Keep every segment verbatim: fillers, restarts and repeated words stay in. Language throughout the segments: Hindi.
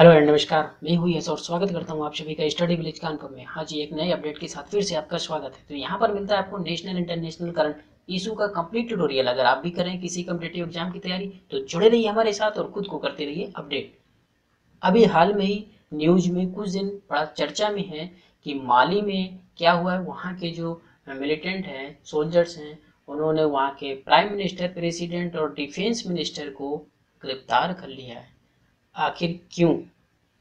हेलो एंड नमस्कार, मैं हूँ यस और स्वागत करता हूँ आप सभी का स्टडी विलेज कानपुर में। हाँ जी, एक नए अपडेट के साथ फिर से आपका स्वागत है। तो यहाँ पर मिलता है आपको नेशनल इंटरनेशनल करंट इशू का कंप्लीट ट्यूटोरियल। अगर आप भी करें किसी कॉम्पिटिटिव एग्जाम की तैयारी तो जुड़े रहिए हमारे साथ और खुद को करते रहिए अपडेट। अभी हाल में ही न्यूज में कुछ दिन बड़ा चर्चा में है कि माली में क्या हुआ है। वहाँ के जो मिलिटेंट हैं, सोल्जर्स हैं, उन्होंने वहाँ के प्राइम मिनिस्टर, प्रेसिडेंट और डिफेंस मिनिस्टर को गिरफ्तार कर लिया है। आखिर क्यों?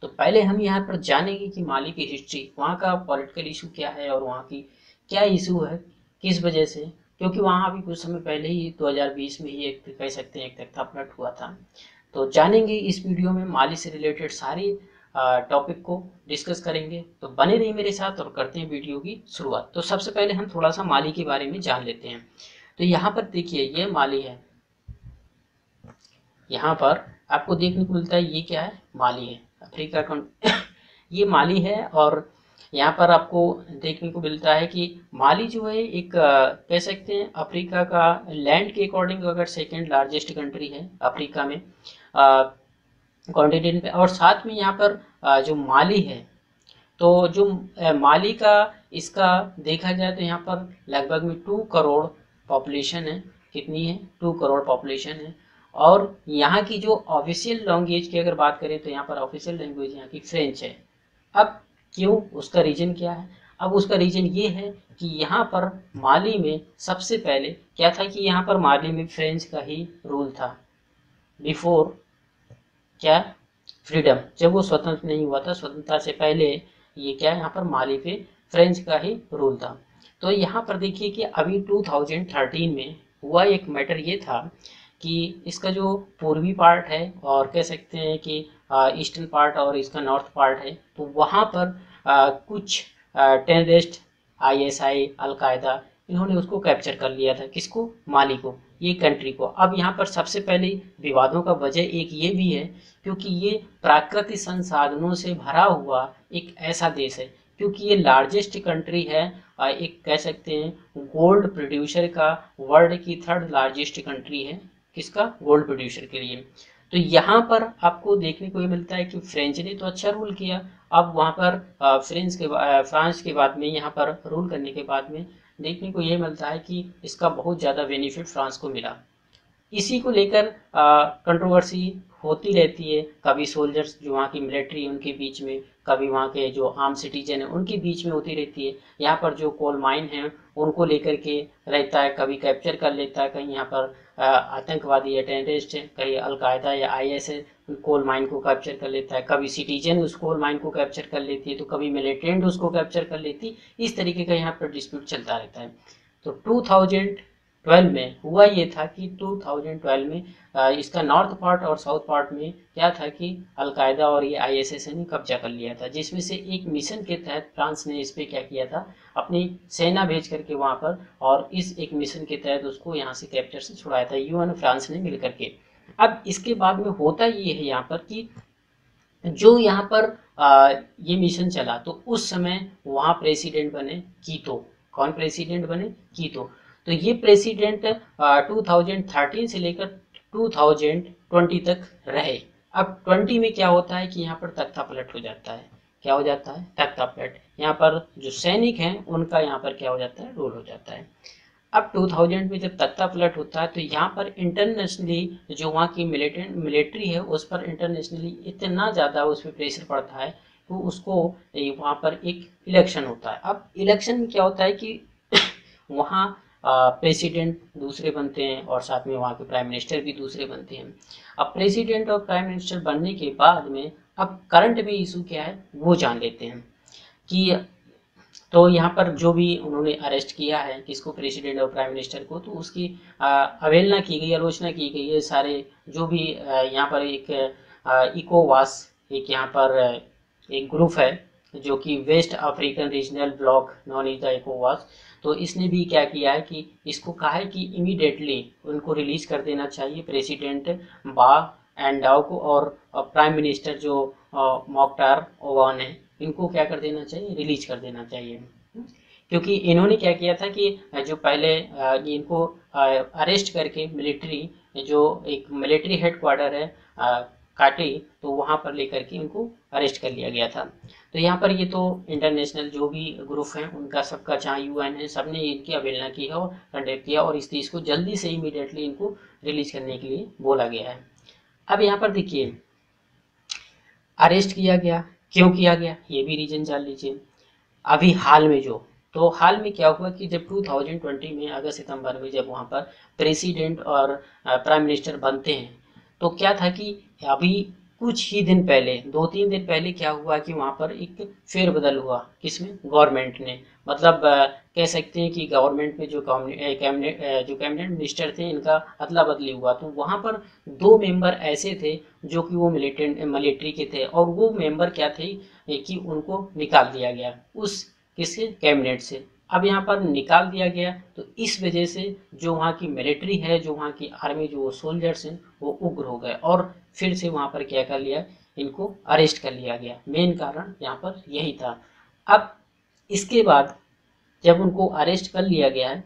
तो पहले हम यहाँ पर जानेंगे कि माली की हिस्ट्री, वहाँ का पॉलिटिकल इशू क्या है और वहाँ की क्या इशू है, किस वजह से, क्योंकि वहाँ अभी कुछ समय पहले ही दो हज़ार बीस में ही एक कह सकते हैं एक तख्ता पलट हुआ था। तो जानेंगे इस वीडियो में, माली से रिलेटेड सारी टॉपिक को डिस्कस करेंगे। तो बने रहिए मेरे साथ और करते हैं वीडियो की शुरुआत। तो सबसे पहले हम थोड़ा सा माली के बारे में जान लेते हैं। तो यहाँ पर देखिए, ये माली है, यहाँ पर आपको देखने को मिलता है, ये क्या है, माली है, अफ्रीका का ये माली है। और यहाँ पर आपको देखने को मिलता है कि माली जो है एक कह सकते हैं अफ्रीका का लैंड के अकॉर्डिंग अगर सेकंड लार्जेस्ट कंट्री है अफ्रीका में कॉन्टिनेंट पे। और साथ में यहाँ पर आ, जो माली है, तो जो आ, माली का इसका देखा जाए तो यहाँ पर लगभग में टू करोड़ पॉपुलेशन है। कितनी है? टू करोड़ पॉपुलेशन है। और यहाँ की जो ऑफिशियल लैंग्वेज की अगर बात करें तो यहाँ पर ऑफिशियल लैंग्वेज यहाँ की फ्रेंच है। अब क्यों, उसका रीज़न क्या है? अब उसका रीज़न ये है कि यहाँ पर माली में सबसे पहले क्या था कि यहाँ पर माली में फ्रेंच का ही रूल था। बिफोर क्या फ्रीडम, जब वो स्वतंत्र नहीं हुआ था, स्वतंत्रता से पहले ये क्या है, यहाँ पर माली पे फ्रेंच का ही रूल था। तो यहाँ पर देखिए कि अभी दो हज़ार तेरह में हुआ एक मैटर ये था कि इसका जो पूर्वी पार्ट है और कह सकते हैं कि ईस्टर्न पार्ट और इसका नॉर्थ पार्ट है, तो वहाँ पर आ, कुछ terrorist I S I, al Qaeda, इन्होंने उसको कैप्चर कर लिया था। किसको? माली को, ये कंट्री को। अब यहाँ पर सबसे पहले विवादों का वजह एक ये भी है क्योंकि ये प्राकृतिक संसाधनों से भरा हुआ एक ऐसा देश है, क्योंकि ये लार्जेस्ट कंट्री है, एक कह सकते हैं गोल्ड प्रोड्यूसर का, वर्ल्ड की थर्ड लार्जेस्ट कंट्री है। किसका? गोल्ड प्रोड्यूसर के लिए। तो यहाँ पर आपको देखने को ये मिलता है कि फ्रेंच ने तो अच्छा रूल किया, अब वहाँ पर फ्रेंच के फ्रांस के बाद में यहाँ पर रूल करने के बाद में देखने को ये मिलता है कि इसका बहुत ज़्यादा बेनिफिट फ्रांस को मिला। इसी को लेकर कंट्रोवर्सी होती रहती है, कभी सोल्जर्स जो वहाँ की मिलिट्री है उनके बीच में, कभी वहाँ के जो आम सिटीजन है उनके बीच में होती रहती है। यहाँ पर जो कोल माइन है उनको लेकर के रहता है, कभी कैप्चर कर लेता है, कहीं यहाँ पर आतंकवादी या टेररिस्ट है, कहीं अलकायदा या I S I coal mine को कैप्चर कर लेता है, कभी सिटीजन उस कोल माइन को कैप्चर कर लेती है, तो कभी मिलिटेंट उसको कैप्चर कर लेती। इस तरीके का यहाँ पर डिस्प्यूट चलता रहता है। तो टू थाउजेंड ट्वेल्व में हुआ ये था कि दो हज़ार बारह में इसका नॉर्थ पार्ट और साउथ पार्ट में क्या था कि अलकायदा और ये आई एस आई ने कब्जा कर लिया था, जिसमें से एक मिशन के तहत फ्रांस ने इस पे क्या किया था, अपनी सेना भेज करके वहाँ पर, और इस एक मिशन के तहत उसको यहाँ से कैप्चर से छुड़ाया था यूएन फ्रांस ने मिल करके। अब इसके बाद में होता ये है यहाँ पर कि जो यहाँ पर आ, ये मिशन चला तो उस समय वहाँ प्रेसिडेंट बने कीतो। कौन प्रेसिडेंट बने? कीतो। तो ये प्रेसिडेंट दो हज़ार तेरह से लेकर दो हज़ार बीस तक रहे। अब बीस में क्या होता है कि यहाँ पर तख्ता पलट हो जाता है। क्या हो जाता है? तख्ता पलट। यहाँ पर जो सैनिक हैं उनका यहाँ पर क्या हो जाता है, रोल हो जाता है। अब दो हज़ार में जब तख्ता पलट होता है तो यहाँ पर इंटरनेशनली जो वहाँ की मिलिटेंट मिलिट्री है उस पर इंटरनेशनली इतना ज़्यादा उस पर प्रेशर पड़ता है तो उसको वहाँ पर एक इलेक्शन होता है। अब इलेक्शन में क्या होता है कि वहाँ प्रेसिडेंट दूसरे बनते हैं और साथ में वहाँ के प्राइम मिनिस्टर भी दूसरे बनते हैं। अब प्रेसिडेंट और प्राइम मिनिस्टर बनने के बाद में अब करंट में इशू क्या है वो जान लेते हैं कि तो यहाँ पर जो भी उन्होंने अरेस्ट किया है किसको, प्रेसिडेंट और प्राइम मिनिस्टर को, तो उसकी अवहेलना की गई, आलोचना की गई है। सारे जो भी यहाँ पर एक इकोवास एक यहाँ पर एक ग्रुप है जो कि waste African regional block known is the इकोवास, तो इसने भी क्या किया है कि इसको कहा है कि इमीडिएटली उनको रिलीज कर देना चाहिए, प्रेसिडेंट बाह एंडाव को और प्राइम मिनिस्टर जो मोक्तार ओवान है इनको क्या कर देना चाहिए, रिलीज कर देना चाहिए। क्योंकि इन्होंने क्या किया था कि जो पहले इनको अरेस्ट करके मिलिट्री जो एक मिलिट्री हेडक्वार्टर है काटे तो वहाँ पर लेकर के इनको अरेस्ट कर लिया गया था। तो यहाँ पर ये तो इंटरनेशनल जो भी ग्रुप हैं उनका सबका, चाहे यूएन है, सब ने इनकी अवहेलना की है और कंडेम किया और इस चीज़ को जल्दी से इमीडिएटली इनको रिलीज करने के लिए बोला गया है। अब यहाँ पर देखिए अरेस्ट किया गया, क्यों किया गया ये भी रीजन जान लीजिए। अभी हाल में जो तो हाल में क्या हुआ कि जब दो हज़ार बीस में अगस्त सितंबर में जब वहाँ पर प्रेसिडेंट और प्राइम मिनिस्टर बनते हैं तो क्या था कि अभी कुछ ही दिन पहले, दो तीन दिन पहले क्या हुआ कि वहाँ पर एक फेरबदल हुआ, किसमें, गवर्नमेंट ने, मतलब कह सकते हैं कि गवर्नमेंट में जो कैबिनेट जो कैबिनेट मिनिस्टर थे इनका अदला बदली हुआ। तो वहाँ पर दो मेंबर ऐसे थे जो कि वो मिलिटेंट मिलिट्री के थे और वो मेंबर क्या थे कि उनको निकाल दिया गया उस किसके कैबिनेट से। अब यहाँ पर निकाल दिया गया तो इस वजह से जो वहाँ की मिलिट्री है, जो वहाँ की आर्मी, जो सोल्जर्स हैं वो उग्र हो गए और फिर से वहाँ पर क्या कर लिया, इनको अरेस्ट कर लिया गया। मेन कारण यहाँ पर यही था। अब इसके बाद जब उनको अरेस्ट कर लिया गया है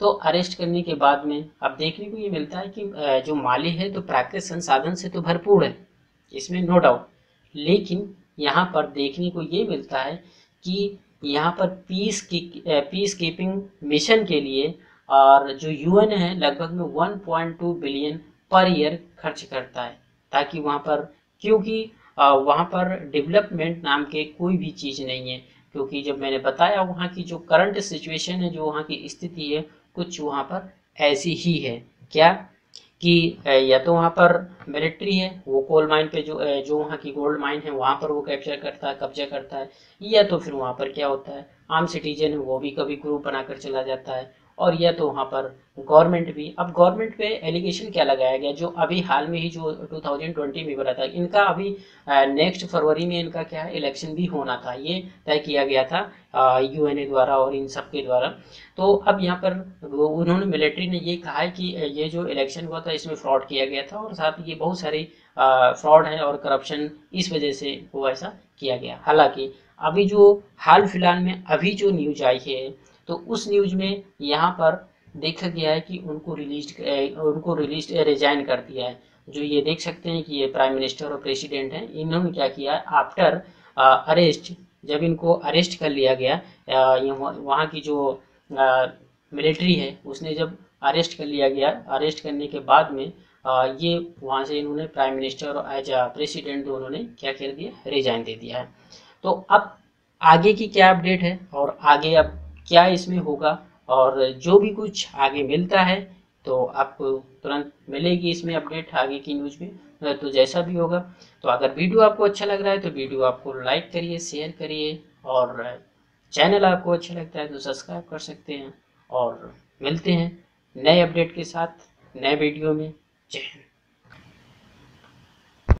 तो अरेस्ट करने के बाद में अब देखने को ये मिलता है कि जो माली है तो प्राकृतिक संसाधन से तो भरपूर है, इसमें नो डाउट, लेकिन यहाँ पर देखने को ये मिलता है कि यहाँ पर पीस की पीस कीपिंग मिशन के लिए और जो यूएन है लगभग में एक पॉइंट दो बिलियन पर ईयर खर्च करता है ताकि वहाँ पर, क्योंकि वहाँ पर डेवलपमेंट नाम के कोई भी चीज़ नहीं है, क्योंकि जब मैंने बताया वहाँ की जो करंट सिचुएशन है, जो वहाँ की स्थिति है कुछ वहाँ पर ऐसी ही है क्या कि या तो वहाँ पर मिलिट्री है वो कोल माइन पे जो जो वहाँ की गोल्ड माइन है वहाँ पर वो कैप्चर करता है, कब्जा करता है, या तो फिर वहाँ पर क्या होता है आम सिटीजन है वो भी कभी ग्रुप बनाकर चला जाता है, और या तो वहाँ पर गवर्नमेंट भी। अब गवर्नमेंट पे एलिगेशन क्या लगाया गया जो अभी हाल में ही जो दो हज़ार बीस में बना था, इनका अभी नेक्स्ट फरवरी में इनका क्या है इलेक्शन भी होना था, ये तय किया गया था यूएनए द्वारा और इन सब के द्वारा। तो अब यहाँ पर उन्होंने मिलिट्री ने ये कहा है कि ये जो इलेक्शन हुआ था इसमें फ्रॉड किया गया था और साथ ये बहुत सारे फ्रॉड है और करप्शन, इस वजह से वो ऐसा किया गया। हालाँकि अभी जो हाल फिलहाल में अभी जो न्यूज आई है तो उस न्यूज़ में यहाँ पर देखा गया है कि उनको रिलीज उनको रिलीज रिजाइन कर दिया है। जो ये देख सकते हैं कि ये प्राइम मिनिस्टर और प्रेसिडेंट हैं, इन्होंने क्या किया आफ्टर अरेस्ट, जब इनको अरेस्ट कर लिया गया वहाँ की जो आ, मिलिट्री है उसने जब अरेस्ट कर लिया गया, अरेस्ट करने के बाद में आ, ये वहाँ से इन्होंने प्राइम मिनिस्टर और एज आ प्रेसिडेंट दोनों ने क्या कर दिया, रिजाइन दे दिया है। तो अब आगे की क्या अपडेट है और आगे अब क्या इसमें होगा और जो भी कुछ आगे मिलता है तो आपको तुरंत मिलेगी इसमें अपडेट आगे की न्यूज़ में, तो जैसा भी होगा। तो अगर वीडियो आपको अच्छा लग रहा है तो वीडियो आपको लाइक करिए, शेयर करिए, और चैनल आपको अच्छा लगता है तो सब्सक्राइब कर सकते हैं। और मिलते हैं नए अपडेट के साथ नए वीडियो में। जय हिंद।